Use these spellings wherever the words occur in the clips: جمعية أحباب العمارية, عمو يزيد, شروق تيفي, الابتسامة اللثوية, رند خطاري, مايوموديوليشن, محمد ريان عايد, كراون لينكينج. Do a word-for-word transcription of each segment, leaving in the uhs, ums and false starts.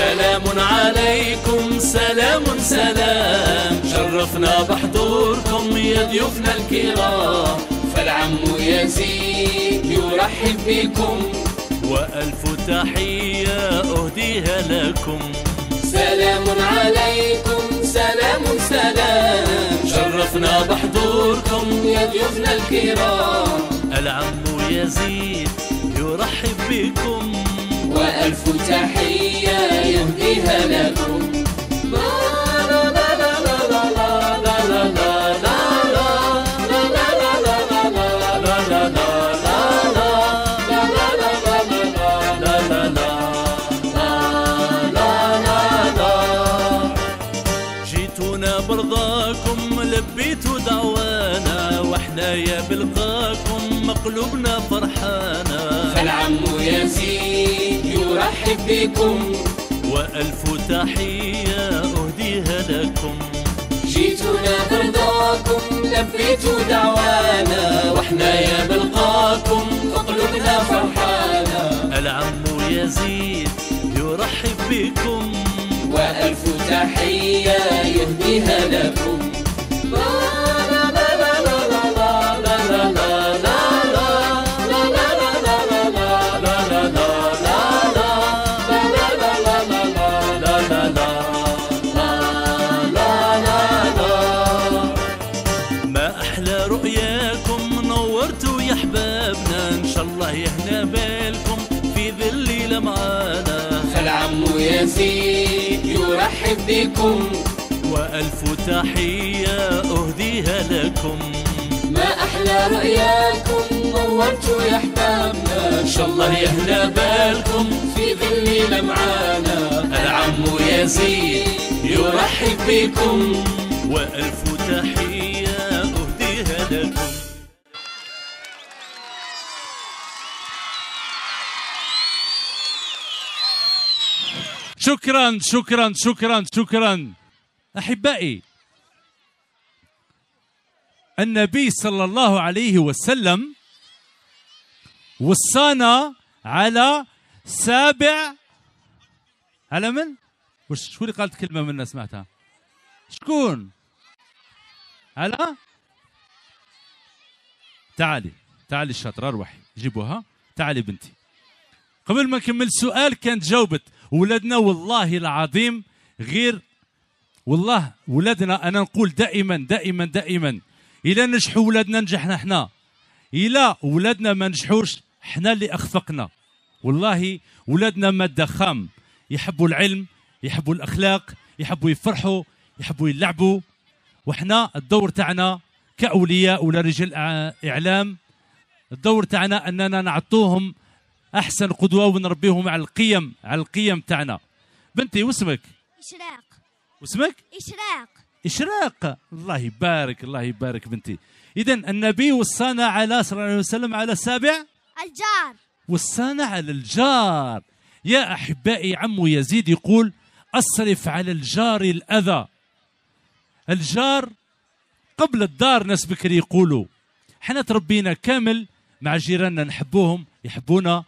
سلام عليكم سلام سلام، شرفنا بحضوركم يا ضيوفنا الكرام. فالعمو يزيد يرحب بكم وألف تحية أهديها لكم. سلام عليكم سلام سلام، شرفنا بحضوركم يا ضيوفنا الكرام. العمو يزيد يرحب بكم وألف تحية يهديها لكم. جيتونا برضاكم لبيتوا دعوانا، واحنا يا بلقاكم مقلوبنا فرحانا. فالعمو يزيد يرحب بكم وألف تحية أهديها لكم. جيتونا برضاكم لبيتوا دعوانا، واحنا يا بلقاكم أقلبنا فرحانا. العمو يزيد يرحب بكم وألف تحية يهديها لكم. يهنا بالكم في ذلي لمعانا. فالعمو يزيد يرحب بكم وألف تحية أهديها لكم. ما أحلى رؤياكم نورتوا يا أحبابنا، إن شاء الله يهنا بالكم في ذلي لمعانا. العمو يزيد يرحب بكم وألف تحية أهديها لكم. شكرا شكرا شكرا شكرا أحبائي. النبي صلى الله عليه وسلم وصانا على سابع، على من؟ وش شو اللي قالت كلمة منا سمعتها؟ شكون؟ على؟ تعالي تعالي الشاطرة، اروحي جيبوها، تعالي بنتي. قبل ما نكمل سؤال كانت جاوبت. ولادنا والله العظيم غير، والله ولادنا انا نقول دائما دائما دائما، الا نجحوا ولادنا نجحنا احنا، الا ولادنا ما نجحوش احنا اللي اخفقنا. والله ولادنا ماده خام، يحبوا العلم، يحبوا الاخلاق، يحبوا يفرحوا، يحبوا يلعبوا، وحنا الدور تاعنا كاولياء ولا رجال اعلام الدور تاعنا اننا نعطوهم احسن قدوه ونربيهم على القيم، على القيم تاعنا. بنتي واسمك؟ اشراق. واسمك؟ اشراق. اشراق، الله يبارك الله يبارك بنتي. اذا النبي وصانا على صلى الله عليه وسلم على سابع الجار، وصانا على الجار. يا احبائي عمو يزيد يقول اصرف على الجار الاذى. الجار قبل الدار، ناس بكري يقولوا احنا تربينا كامل مع جيراننا، نحبوهم يحبونا.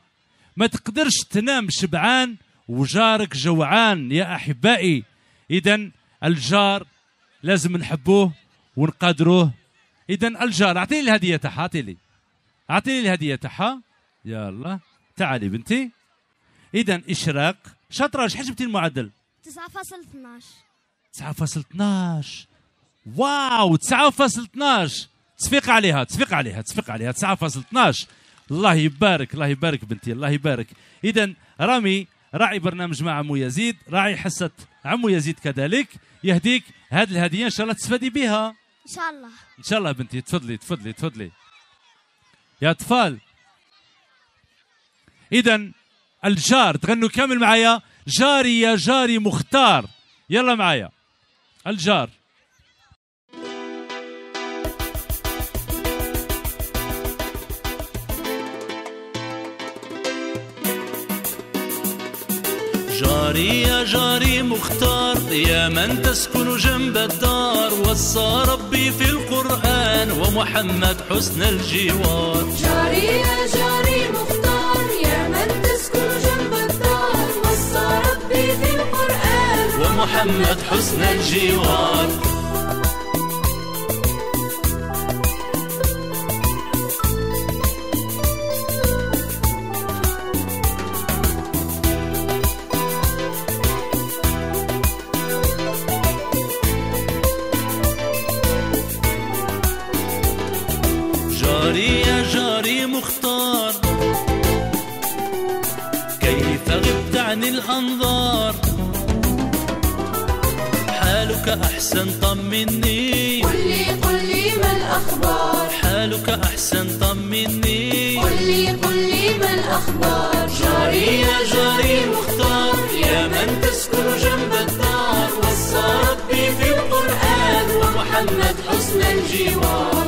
ما تقدرش تنام شبعان وجارك جوعان يا أحبائي. إذا الجار لازم نحبوه ونقدروه. إذا الجار، أعطيني الهدية تاعها، أعطيني أعطيني الهدية تاعها. يا الله تعالي بنتي. إذا إشراق شاطرة، شحال جبتي المعدل؟ تسعة فاصل اثناش. واو، تسعة فاصل اثناش، تصفيق عليها تصفيق عليها تصفيق عليها تسعة فاصل اثناش. الله يبارك الله يبارك بنتي، الله يبارك. إذا رامي راعي برنامج مع عمو يزيد، راعي حصة عمو يزيد كذلك، يهديك هذه الهدية إن شاء الله تستفادي بها. إن شاء الله إن شاء الله بنتي. تفضلي تفضلي تفضلي يا أطفال. إذا الجار، تغنوا كامل معايا، جاري يا جاري مختار. يلا معايا الجار. جاري يا جاري مختار، يا من تسكن جنب الدار، وصى ربي في القرآن ومحمد حسن الجوار. جاري يا جاري مختار، يا من تسكن جنب الدار، وصى ربي في القرآن ومحمد حسن الجوار. جاري يا جاري مختار، كيف غبت عن الأنظار، حالك أحسن طمني قلي قلي ما الأخبار، حالك أحسن طمني قلي قلي ما الأخبار. جاري يا جاري مختار، يا من تسكن جنب الدار، وصى ربي في القرآن ومحمد حسن الجوار.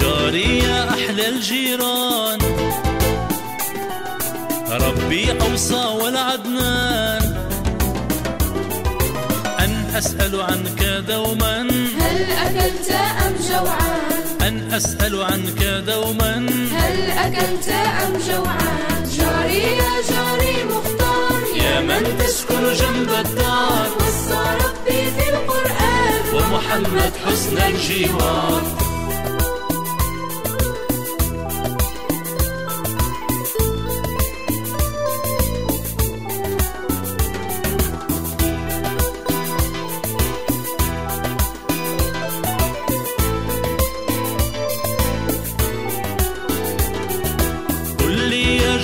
جاري يا أحلى الجيران، ربي أوصى والعدنان، أن أسأل عنك دوما هل أكلت أم جوعان، أن أسأل عنك دوما هل أكلت أم جوعان. جاري يا جاري مختار، يا من تسكن جنب الدار، وصى ربي في القرآن ومحمد حسن الجوار.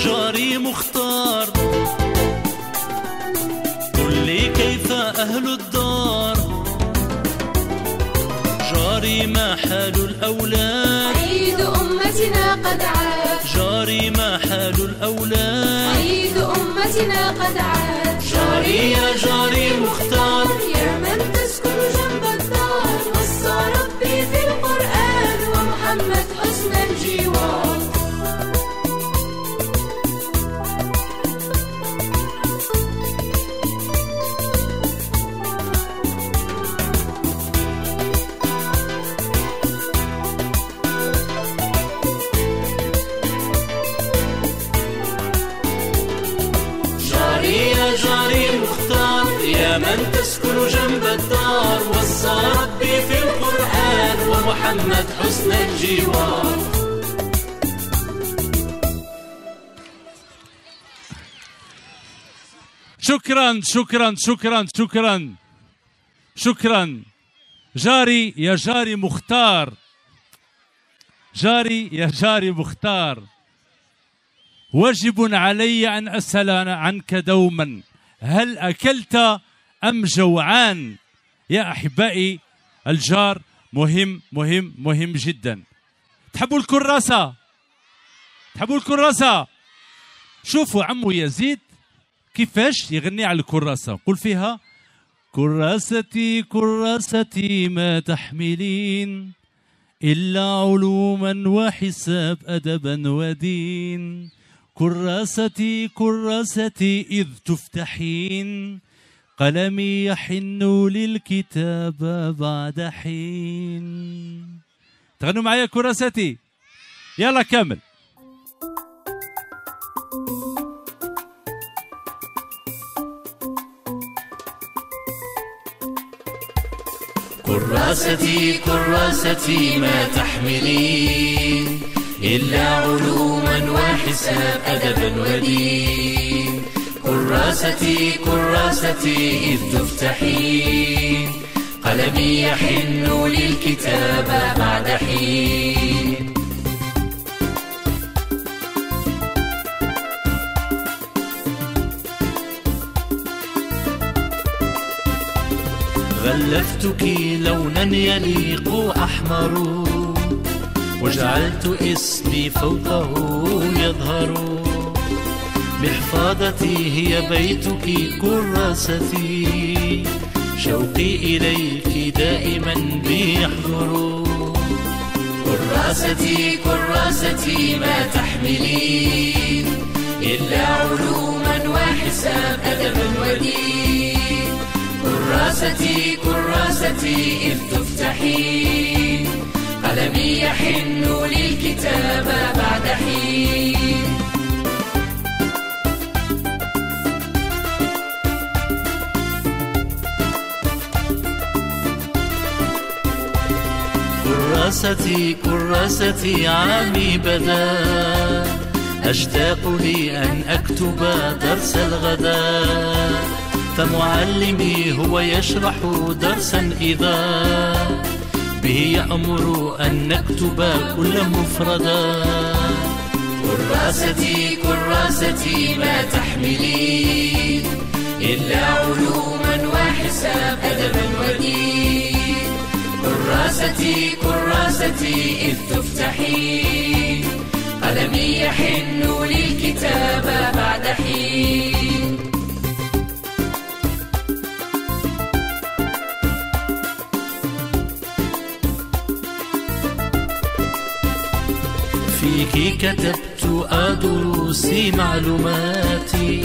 جاري مختار، قل لي كيف أهل الدار، جاري ما حال الأولاد، عيد أمتنا قد عاد، جاري ما حال الأولاد، عيد أمتنا قد عاد. جاري يا جاري مختار، يا من تسكن جنب الدار، وصى ربي في القرآن ومحمد حسن الجوار. جاري مختار، يا من تسكن جنب الدار، وصى ربي في القرآن ومحمد حسن الجوار. شكرا شكرا شكرا شكرا شكرا. جاري يا جاري مختار، جاري يا جاري مختار، واجب علي أن أسأل عنك دوما هل أكلت أم جوعان. يا أحبائي الجار مهم مهم مهم جدا. تحبوا الكراسة؟ تحبوا الكراسة؟ شوفوا عمو يزيد كيفاش يغني على الكراسة. قل فيها كراستي كراستي ما تحملين إلا علوما وحساب أدبا ودين، كراستي كراستي إذ تفتحين قلمي يحن للكتابة بعد حين. تغنوا معايا كراستي، يلا كمل. كراستي كراستي ما تحملين إلا علوما وحساب أدبا ودين، كراستي كراستي إذ تفتحين قلمي يحن للكتابة بعد حين. غلفتك لونا يليق أحمر، وجعلت اسمي فوقه يظهر، محفظتي هي بيتك كراستي، شوقي إليك دائما بيحضر. كراستي كراستي ما تحملين إلا علوما وحساب أدبا ودين. كراستي كراستي إذ تفتحين قلمي يحن للكتاب بعد حين. كراستي كراستي عامي بدا، أشتاق لي أن أكتب درس الغدا، فمعلمي هو يشرح درسا إذا به يأمر أن نكتب كل مفردا. كراستي كراستي ما تحملين إلا علوما وحساب أدبا ودين. كراستي كراستي إذ تفتحين قلمي يحن للكتاب بعد حين. فيك كتبت أدرسي معلوماتي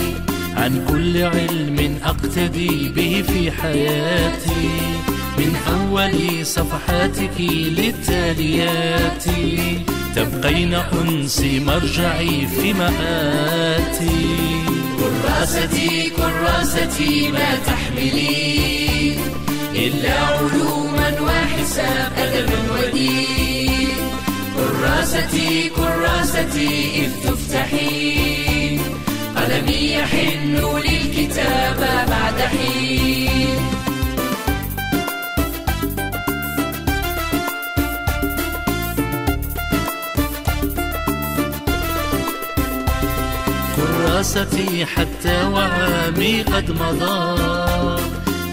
عن كل علم أقتدي به في حياتي، من أول صفحاتك للتاليات تبقين أنسي مرجعي في مآتي. كراستي كراستي ما تحملين إلا علوما وحساب أدبا ودين. كراستي كراستي إذ تفتحين قلمي يحن للكتاب بعد حين. كراستي حتى وعامي قد مضى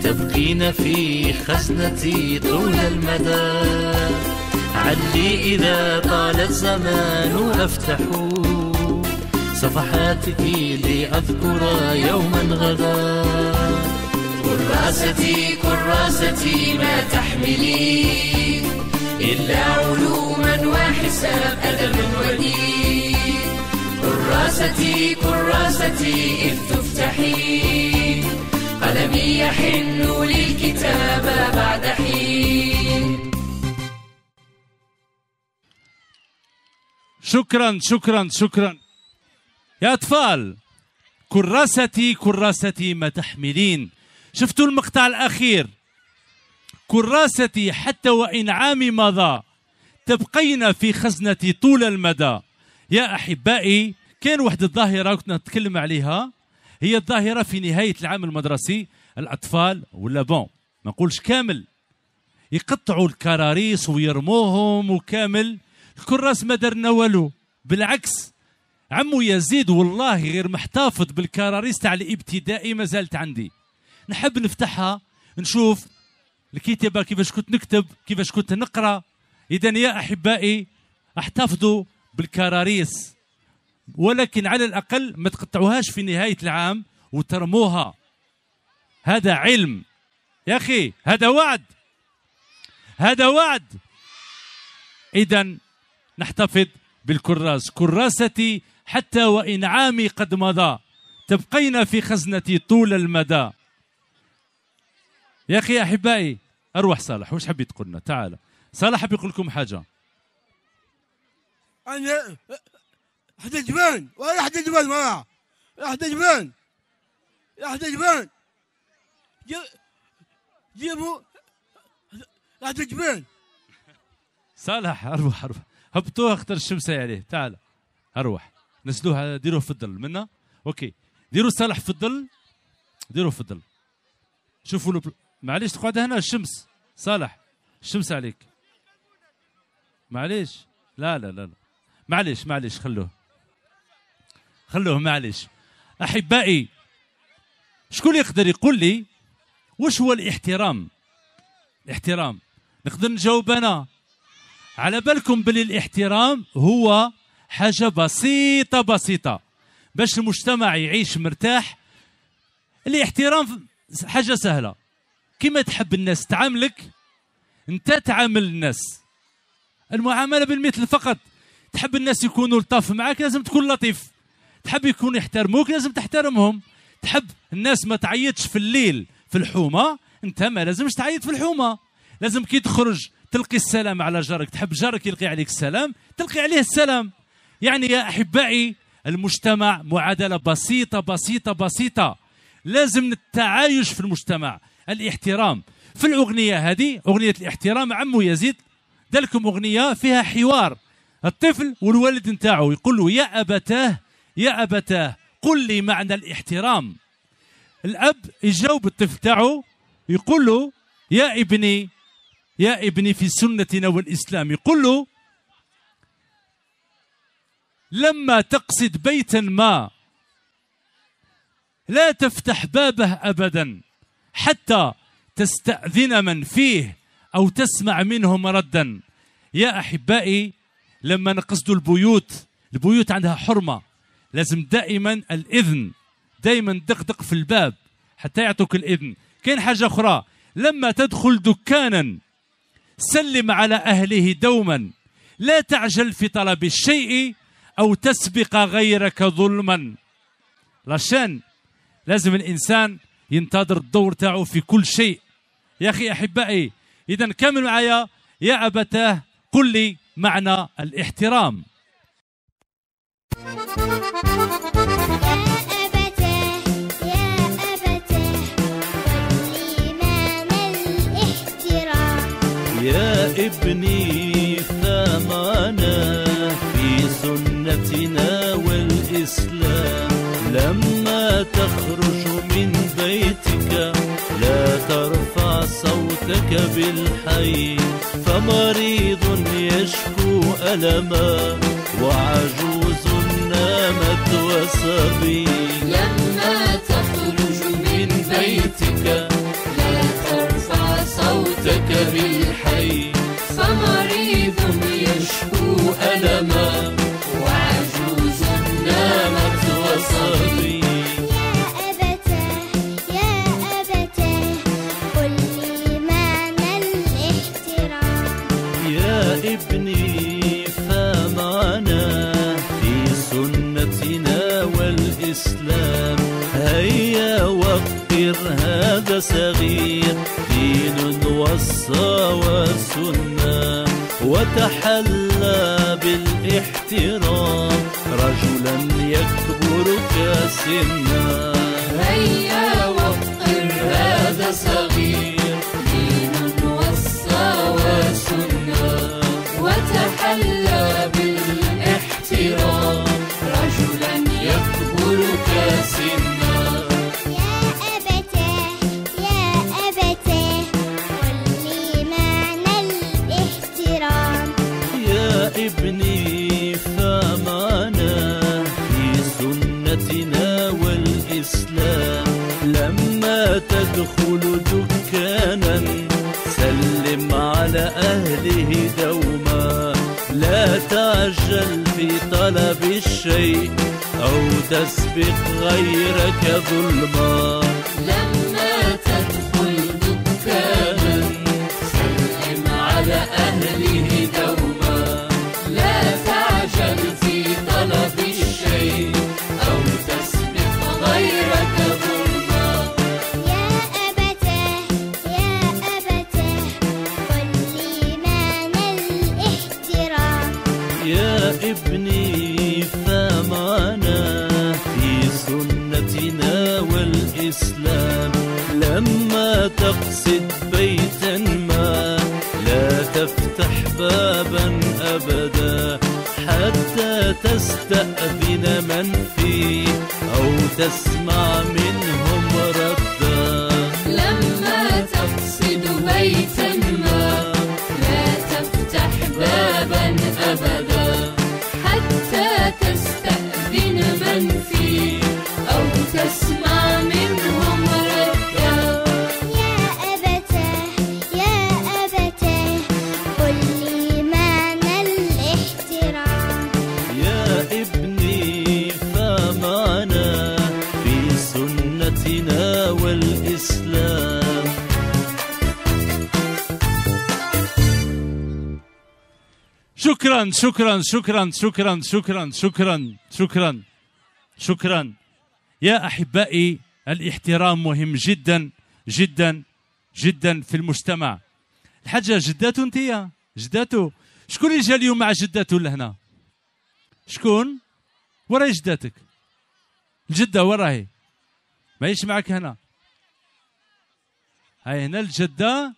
تبقين في خزنتي طول المدى، علي إذا طال الزمان أفتح صفحاتك لأذكر يوما غدا. كراستي كراستي ما تحملين إلا علوما وحساب أدبا ودين. كراستي كراستي إذ تفتحين قلمي يحن للكتاب بعد حين. شكرا شكرا شكرا يا أطفال. كراستي كراستي ما تحملين، شفتوا المقطع الأخير؟ كراستي حتى وإن عامي مضى تبقين في خزنتي طول المدى. يا أحبائي، كان واحد الظاهرة كنت نتكلم عليها، هي الظاهرة في نهاية العام المدرسي الأطفال ولا بون ما نقولش كامل يقطعوا الكراريس ويرموهم وكامل. الكراس ما درنا والو، بالعكس عمو يزيد والله غير محتفظ بالكراريس تاع الابتدائي ما زالت عندي، نحب نفتحها نشوف الكتابة كيفاش كنت نكتب كيفاش كنت نقرأ. إذا يا أحبائي احتفظوا بالكراريس، ولكن على الأقل ما تقطعوهاش في نهاية العام وترموها. هذا علم يا أخي، هذا وعد، هذا وعد. إذا نحتفظ بالكراس. كراستي حتى وإن عامي قد مضى تبقين في خزنتي طول المدى. يا أخي أحبائي، أروح صالح واش حبيت تقولنا؟ تعال صالح حبي يقول لكم حاجة. أنا حتى جبان ولا حتى جبان ما حتى جبان حتى جبان جيبوا حتى جبان. صالح أروح أروح هبطوها خطر الشمس عليه. تعال أروح نسلوها ديروه في الظل منا. أوكي ديروا صالح في الظل، ديروه في الظل. شوفوا له معليش تقعد هنا الشمس. صالح الشمس عليك معليش. لا لا لا لا معليش معليش خلوه خلوه معليش. أحبائي، شكون يقدر يقول لي وش هو الاحترام؟ الاحترام نقدر نجاوب أنا. على بالكم باللي الاحترام هو حاجة بسيطة بسيطة باش المجتمع يعيش مرتاح. الاحترام حاجه سهله، كما تحب الناس تعاملك انت تعامل الناس، المعامله بالمثل فقط. تحب الناس يكونوا لطاف معك لازم تكون لطيف، تحب يكونوا يحترموك لازم تحترمهم، تحب الناس ما تعيطش في الليل في الحومه انت ما لازمش تعيط في الحومه، لازم كي تخرج تلقي السلام على جارك، تحب جارك يلقي عليك السلام تلقي عليه السلام. يعني يا احبائي المجتمع معادله بسيطه بسيطه بسيطه، لازم التعايش في المجتمع، الاحترام. في الاغنيه هذه اغنيه الاحترام عمو يزيد دالكم اغنيه فيها حوار الطفل والوالد نتاعو، يقول له يا ابتاه يا ابتاه قل لي معنى الاحترام. الاب يجاوب الطفل تاعو يقول له يا ابني يا ابني في سنتنا والاسلام، يقول له لما تقصد بيتا ما لا تفتح بابه ابدا حتى تستأذن من فيه او تسمع منهم ردا. يا احبائي لما نقصدوا البيوت، البيوت عندها حرمه، لازم دائما الاذن، دائما دقدق في الباب حتى يعطوك الاذن. كاين حاجه اخرى، لما تدخل دكانا سلم على اهله دوما، لا تعجل في طلب الشيء او تسبق غيرك ظلما. لاشان لازم الانسان ينتظر الدور تاعو في كل شيء. يا اخي احبائي اذا كمل معايا يا ابتاه قل لي معنى الاحترام. يا ابني فمعنا في سنتنا والإسلام، لما تخرج من بيتك لا ترفع صوتك بالحي، فمريض يشكو ألما وعجوز نامت وصبي. لما تخرج من بيتك لا ترفع صوتك بالحي، فمريض يشكو ألما وعجوز نامت وصبي. يا أبتاه يا أبتاه قل لي معنى الاحترام. يا ابني فمعنا في سنتنا والإسلام، هيا وقر هذا صغير دين وصى وسنة، وتحلى بالاحترام رجلا يكبرك سنا. هيا وقر هذا صغير دين وصى وسنة، وتحلى بالاحترام رجلا يكبرك سنا. يا أبتاه يا أبتاه قل لي معنى الاحترام. يا ابني فمعنا في سنتنا والإسلام، لما تدخل دكانا سلم على أهله دوما، لا تعجل في طلب الشيء أو تسبق غيرك ظلما. لما تدخل دكانا سلم على أهله دوما، لا تعجل في طلب الشيء أو تسبق غيرك ظلما. يا أبتاه يا أبتاه قل لي معنى الاحترام. يا ابني فمعنا والإسلام، لما تقصد بيتا ما لا تفتح بابا أبدا حتى تستأذن من فيه أو تسمع منهم ردا. لما تقصد بيتا ما لا تفتح بابا أبدا حتى تستأذن من فيه أو تسمع منهم ردا. يا أبتاه يا أبتاه قل لي معنى الاحترام. يا ابني فمعنى شكرا شكرا شكرا شكرا شكرا شكرا شكرا شكرا. يا أحبائي، الاحترام مهم جدا جدا جدا في المجتمع. الحاجة جداتو، انتيا جداتو، شكون اللي جا اليوم مع جداتو لهنا؟ شكون؟ وراهي جداتك الجدة، وراهي ماهيش معك هنا، هاي هنا الجدة،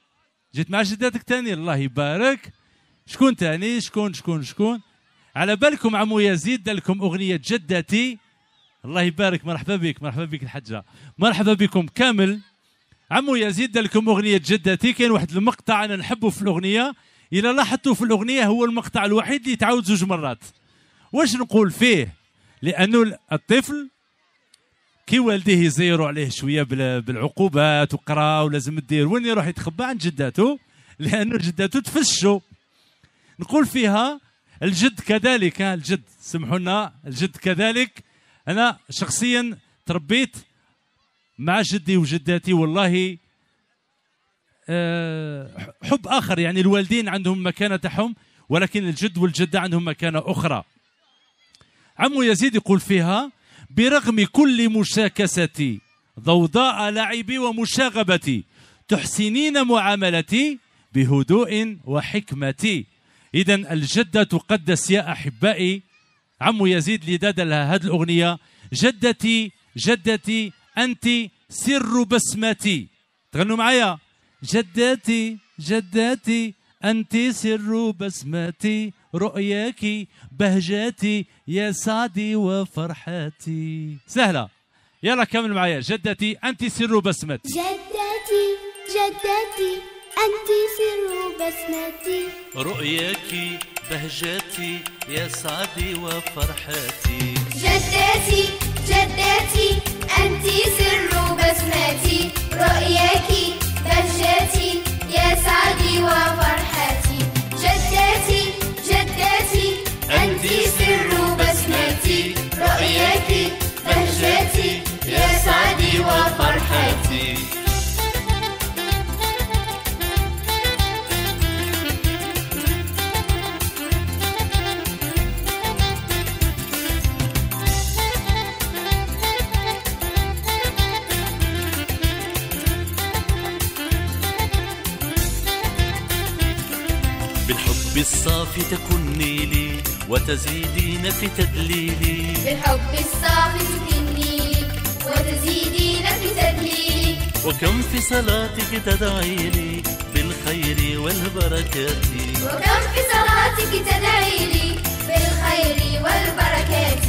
جيت مع جداتك تاني، الله يبارك. شكون تاني؟ شكون شكون شكون؟ على بالكم عمو يزيد دالكم أغنية جدتي، الله يبارك. مرحبا بك، مرحبا بك الحجة، مرحبا بكم كامل. عمو يزيد دالكم أغنية جدتي، كاين واحد المقطع أنا نحبه في الأغنية، إلا لاحظتوا في الأغنية هو المقطع الوحيد اللي يتعاود زوج مرات. واش نقول فيه؟ لأنه الطفل كي والديه يزيروا عليه شوية بالعقوبات وقرا ولازم دير، وين يروح يتخبى؟ عند جداته، لأنه جداته تفشو. نقول فيها الجد كذلك، الجد سمحوا لنا، الجد كذلك. أنا شخصيا تربيت مع جدي وجداتي، والله حب آخر، يعني الوالدين عندهم مكانتهم، ولكن الجد والجدة عندهم مكانة أخرى. عمو يزيد يقول فيها: برغم كل مشاكستي، ضوضاء لعبي ومشاغبتي، تحسنين معاملتي بهدوء وحكمتي. إذا الجدة تقدس يا أحبائي. عمو يزيد لداد لها هذه الأغنية: جدتي جدتي أنت سر بسمتي. تغنوا معايا: جدتي جدتي أنت سر بسمتي، رؤياك بهجتي، يا سعدي وفرحتي. سهلة، يلا كمل معايا: جدتي أنت سر بسمتي، جدتي جدتي أنت سر بسمتي، رؤياك بهجتي، يا سعدي وفرحتي. جدتي جدتي أنت سر بسمتي، رؤياك بهجتي، يا سعدي وفرحتي. جدتي جدتي أنت سر بسمتي، رؤيتي بهجتي، يا سعدي وفرحتي. بالحب الصافي تكني لي، وتزيدين في تدليلي، بالحب الصافي تكني لي، وتزيدين في تدليلي، وكم في صلاتك تدعي لي بالخير والبركات، وكم في صلاتك تدعي لي بالخير والبركات.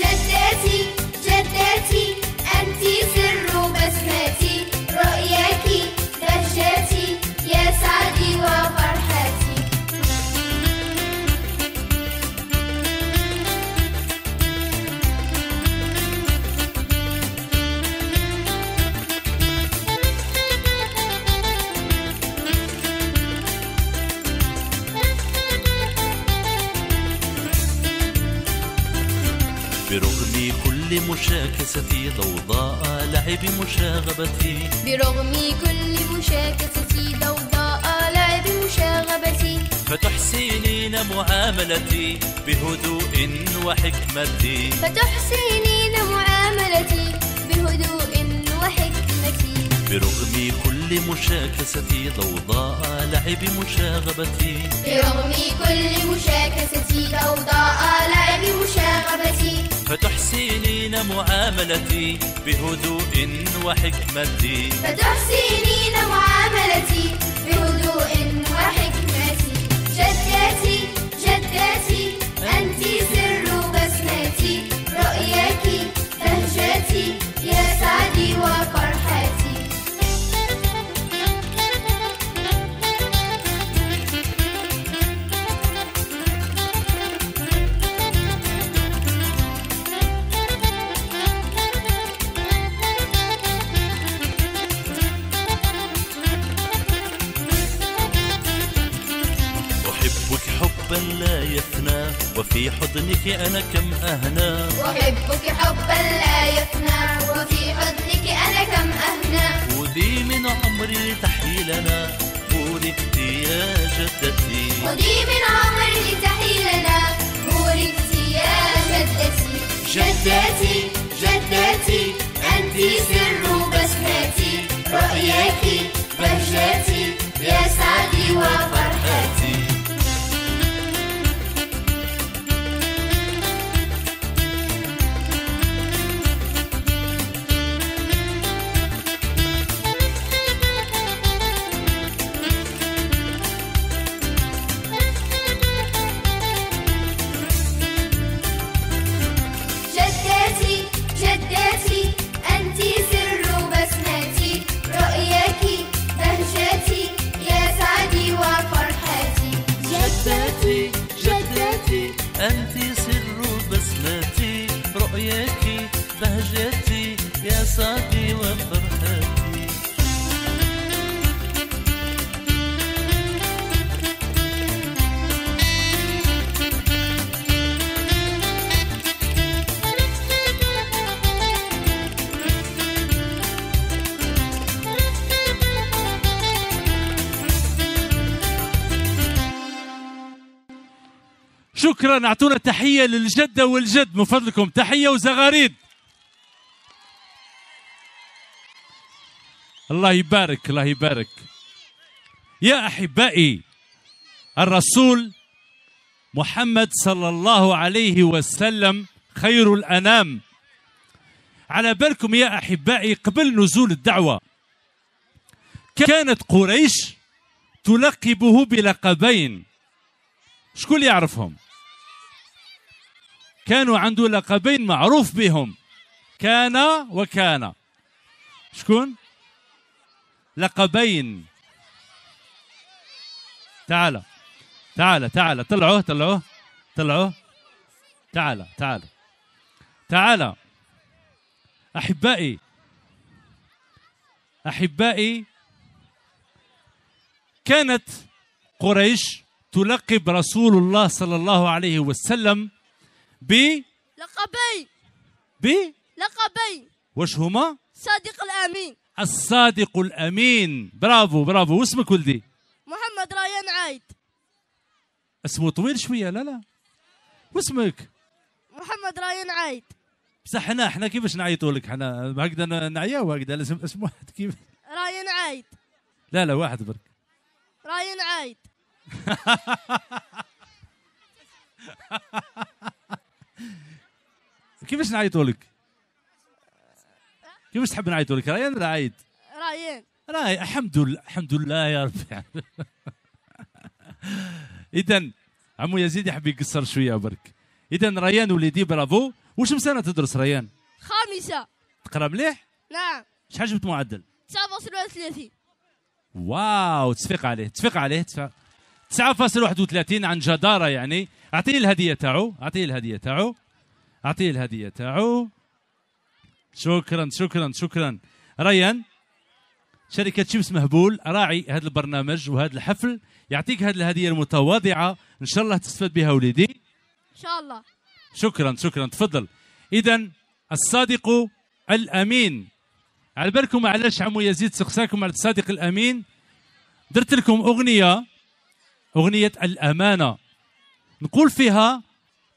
جدتي جدتي أنت سر بسمتي، رؤياك بهجتي، يا سعدي وفرحتي. برغم كل مشاكستي، ضوضاء لعب مشاغبتي، برغم كل مشاكستي، ضوضاء لعب مشاغبتي، فتحسنين معاملتي بهدوء وحكمتي، فتحسنين معاملتي بهدوء وحكمتي. برغم كل مشاكستي، ضوضاء لعب مشاغبتي، برغم كل مشاكستي، ضوضاء لعب مشاغبتي، فتحسنين معاملتي بهدوء وحكمتي، فتحسنين معاملتي بهدوء وحكمتي. جدتي جدتي أنت سر بسمتي، رؤياك بهجتي، يا سعدي وفرحتي. لا يفنى، وفي حضنك أنا كم أهنا، وحبك حبا لا يفنى، وفي حضنك أنا كم أهنا، خذي من عمري تحيلنا، بوركتي يا جدتي، خذي من عمري تحيلنا، جدتي جدتي أنت سر بسمتي، رؤياك بهجتي يا سعدي وفرحتي. أنت سر بسمتي، رؤياك بهجتي يا صاحبي وفرحتي. شكرا، اعطونا تحيه للجده والجد من فضلكم، تحيه وزغاريد. الله يبارك الله يبارك. يا احبائي، الرسول محمد صلى الله عليه وسلم خير الانام. على بالكم يا احبائي، قبل نزول الدعوه كانت قريش تلقبه بلقبين، شكون يعرفهم؟ كانوا عنده لقبين معروف بهم، كان وكان. شكون؟ لقبين. تعال تعال تعال، طلعوه طلعوه طلعوه. تعال تعال تعال أحبائي أحبائي، كانت قريش تلقب رسول الله صلى الله عليه وسلم ب لقبي ب لقبي، واش هما؟ صادق الامين. الصادق الامين، برافو برافو. واسمك ولدي؟ محمد ريان عايد. اسمه طويل شويه. لا لا، واسمك؟ محمد ريان عايد. بصح حنا حنا كيفاش نعيطوا لك؟ حنا هكذا نعياو هكذا، لازم اسم واحد كيف ريان عايد. لا لا، واحد برك، ريان عايد. كيفاش نعيطوا لك؟ كيفاش تحب نعيطوا لك؟ ريان ولا عايد؟ ريان. راي الحمد لله الحمد لله يا ربي. اذا عمو يزيد يحب يقصر شويه برك. اذا ريان وليدي برافو. واش من سنه تدرس ريان؟ خامسه. تقرا مليح؟ نعم. شحال جبت معدل؟ تسعة فاصلة واحد وثلاثين. واو، تصفيق عليه تصفيق عليه تصفيق. تسعة فاصلة واحد وثلاثين عن جدارة يعني. أعطيه الهدية تاعو، أعطيه الهدية تاعو، أعطيه الهدية تاعو. شكرا شكرا شكرا. ريان، شركة شمس مهبول راعي هذا البرنامج وهذا الحفل، يعطيك هذه الهدية المتواضعة، إن شاء الله تستفاد بها وليدي. إن شاء الله. شكرا شكرا، تفضل. إذا الصادق الأمين، على بالكم علاش عمو يزيد سقساكم على الصادق الأمين؟ درت لكم أغنية، أغنية الأمانة، نقول فيها: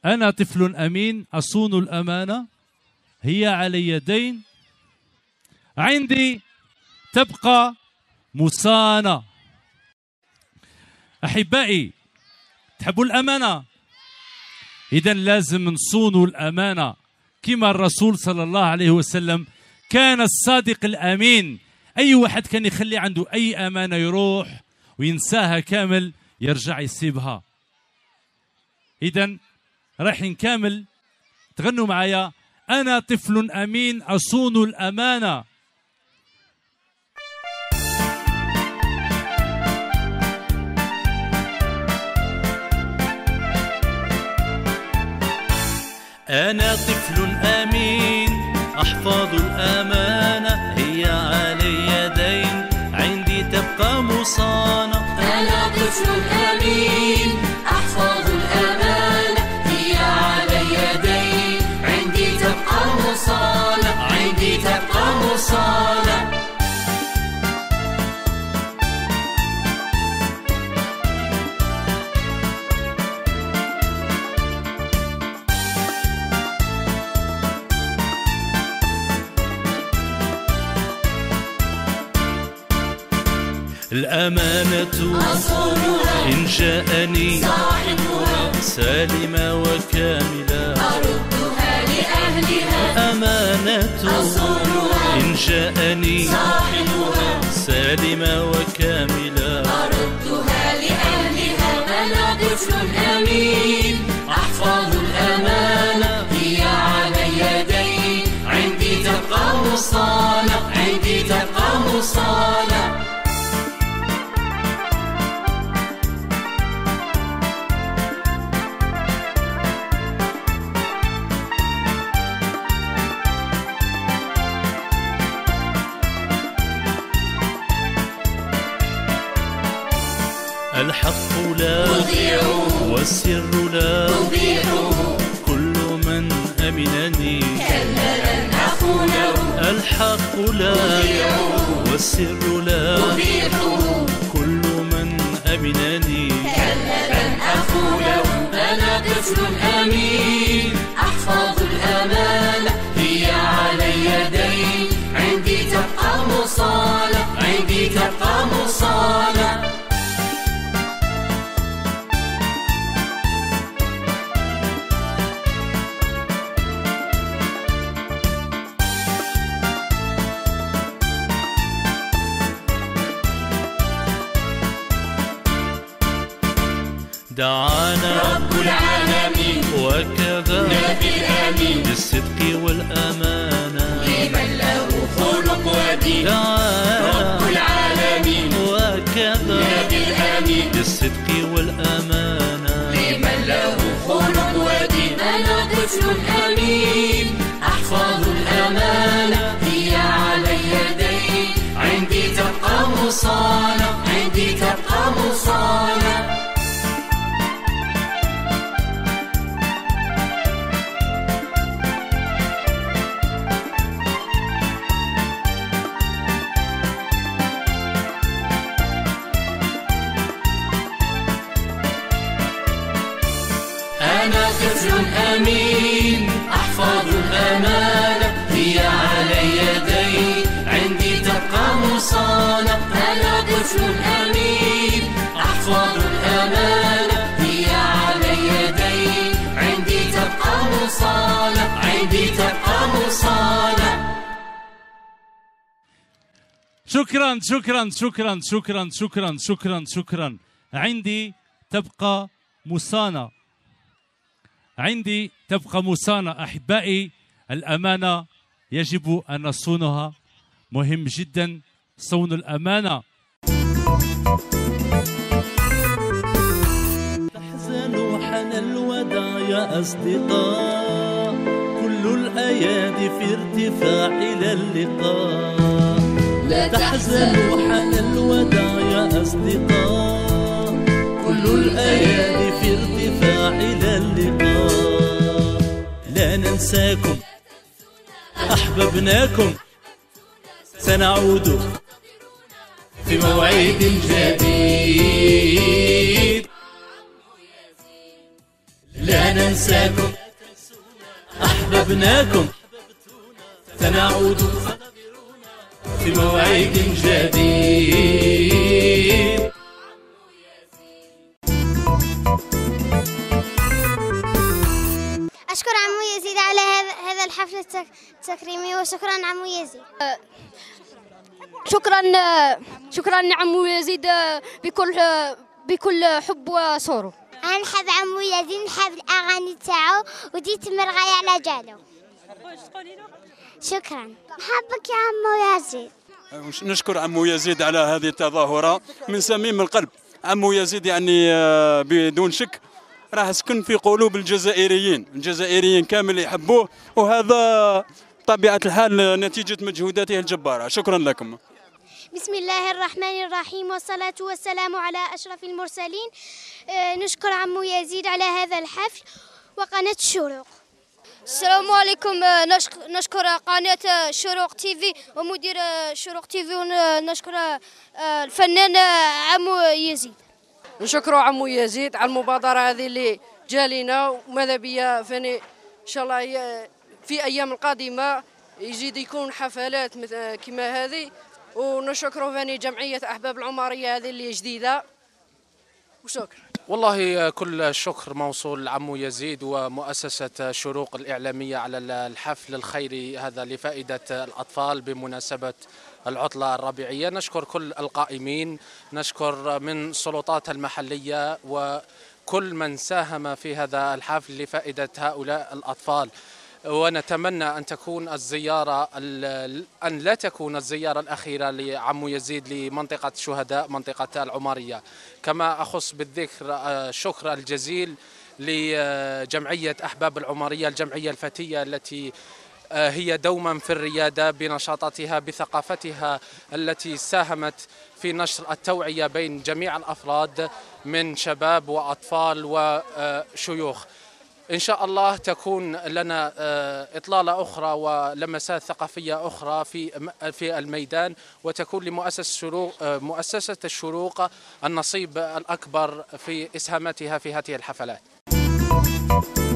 أنا طفل أمين أصون الأمانة، هي على يدين عندي تبقى مصانة. أحبائي، تحبوا الأمانة؟ إذا لازم نصونوا الأمانة كما الرسول صلى الله عليه وسلم كان الصادق الأمين. أي واحد كان يخلي عنده أي أمانة يروح وينساها كامل، يرجع يسيبها. إذا راح نكمل، تغنوا معايا: أنا طفل أمين أصون الأمانة. أنا طفل أمين أحفظ الأمانة، هي على يدين عندي تبقى مصانة. أنا طفل أمين أحفظ الأمانة، هي على يدين عندي تبقى مصانة، عندي تبقى مصانة. الأمانة أصولها إن شاءني صاحبها سالمة وكاملة أردها لأهلها. الأمانة أصولها إن شاءني صاحبها سالمة وكاملة أردها لأهلها. أنا طفل أمين أحفظ الأمانة هي علي دين عندي تبقى مصانة عندي تبقى مصانة. الحق لا تضيعه والسر لا تضيعه كل من أمنني كلا لن أخونه. الحق لا تضيعه والسر لا تضيعه كل من أمنني كلا لن أخونه. أنا طفل أمين أحفظ الأمانة هي علي دين عندي تبقى مصانة عندي تبقى مصانة. دعانا رب العالمين وكذا نبي الأمين بالصدق والأمانة لمن له خلق ودين. دعانا رب العالمين وكذا نبي الأمين بالصدق والأمانة لمن له خلق ودين. أنا طفل أمين أحفظ الأمانة هي على يدي عندي تبقى مصانة عندي تبقى مصانة. أنا طفل أمين أحفظ الأمانة هي علي يدي عندي تبقى مصانة. أنا طفل أمين أحفظ الأمانة هي علي يدي عندي تبقى مصانة عندي تبقى مصانة. شكرا شكرا شكرا شكرا شكرا شكرا شكرا. عندي تبقى مصانة عندي تبقى مصانة. أحبائي الأمانة يجب أن نصونها، مهم جدا صون الأمانة. تحزن حان الوداع يا أصدقاء كل الأيادي في ارتفاع إلى اللقاء. لا تحزنوا حان الوداع يا أصدقاء كل الأيادي في ارتفاع إلى اللقاء. لا ننساكم أحببناكم سنعود في موعد جديد. لا ننساكم أحببناكم سنعود في موعد جديد. أشكر عمو يزيد على هذا الحفل التكريمي وشكرا عمو يزيد. شكرا شكرا عمو يزيد بكل بكل حب وسرور. أنا نحب عمو يزيد نحب الأغاني تاعو وديت مرغاية على جالو. شكرا نحبك يا عمو يزيد. نشكر عمو يزيد على هذه التظاهرة من صميم القلب. عمو يزيد يعني بدون شك راه سكن في قلوب الجزائريين، الجزائريين كامل يحبوه وهذا طبيعة الحال نتيجة مجهوداته الجبارة. شكرا لكم. بسم الله الرحمن الرحيم والصلاة والسلام على أشرف المرسلين. نشكر عمو يزيد على هذا الحفل وقناة شروق. السلام عليكم. نشكر قناة شروق تيفي ومدير شروق تيفي ونشكر الفنان عمو يزيد. نشكر عمو يزيد على المبادرة هذه اللي جالينا وماذا بيا فاني إن شاء الله في أيام القادمة يزيد يكون حفلات كما هذه ونشكروا فاني جمعية أحباب العمارية هذه اللي جديدة وشكرا. والله كل الشكر موصول لعمو يزيد ومؤسسة شروق الإعلامية على الحفل الخيري هذا لفائدة الأطفال بمناسبة العطلة الربيعية. نشكر كل القائمين، نشكر من سلطات المحلية وكل من ساهم في هذا الحفل لفائدة هؤلاء الأطفال، ونتمنى أن تكون الزيارة أن لا تكون الزيارة الأخيرة لعمو يزيد لمنطقة شهداء منطقة العمارية. كما أخص بالذكر الشكر الجزيل لجمعية أحباب العمارية، الجمعية الفتية التي هي دوما في الريادة بنشاطاتها بثقافتها التي ساهمت في نشر التوعية بين جميع الأفراد من شباب وأطفال وشيوخ. إن شاء الله تكون لنا إطلالة أخرى ولمسات ثقافية أخرى في في الميدان، وتكون لمؤسسة شروق مؤسسة الشروق النصيب الأكبر في إسهاماتها في هذه الحفلات.